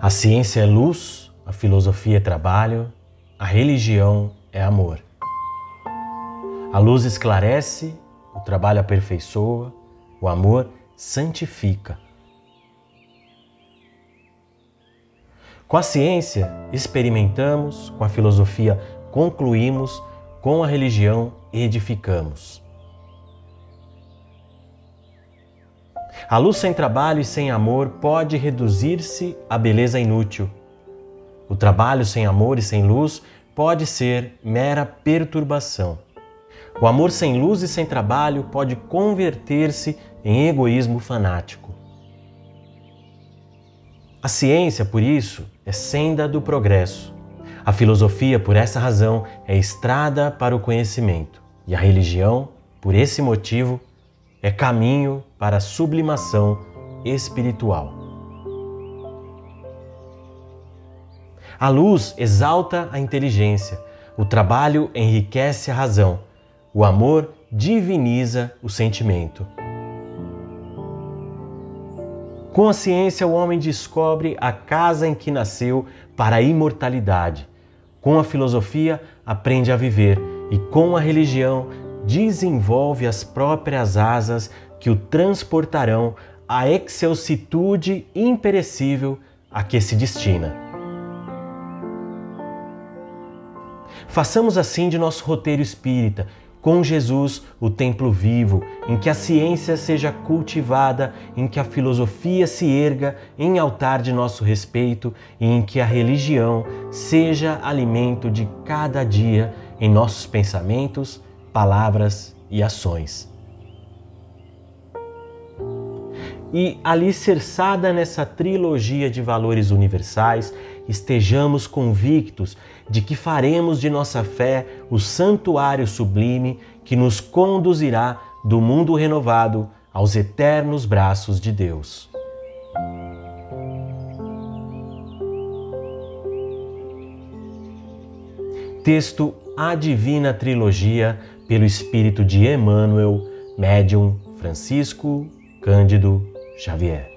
A ciência é luz, a filosofia é trabalho, a religião é amor. A luz esclarece, o trabalho aperfeiçoa, o amor santifica. Com a ciência experimentamos, com a filosofia concluímos, com a religião edificamos. A luz sem trabalho e sem amor pode reduzir-se à beleza inútil. O trabalho sem amor e sem luz pode ser mera perturbação. O amor sem luz e sem trabalho pode converter-se em egoísmo fanático. A ciência, por isso, é senda do progresso. A filosofia, por essa razão, é estrada para o conhecimento. E a religião, por esse motivo, é caminho para a sublimação espiritual. A luz exalta a inteligência, o trabalho enriquece a razão, o amor diviniza o sentimento. Com a ciência, o homem descobre a casa em que nasceu para a imortalidade. Com a filosofia, aprende a viver e com a religião, desenvolve as próprias asas que o transportarão à excelsitude imperecível a que se destina. Façamos assim de nosso roteiro espírita, com Jesus, o templo vivo, em que a ciência seja cultivada, em que a filosofia se erga em altar de nosso respeito e em que a religião seja alimento de cada dia em nossos pensamentos, palavras e ações. E alicerçada nessa trilogia de valores universais, estejamos convictos de que faremos de nossa fé o santuário sublime que nos conduzirá do mundo renovado aos eternos braços de Deus. Texto A Divina Trilogia, pelo espírito de Emmanuel, médium Francisco Cândido Xavier.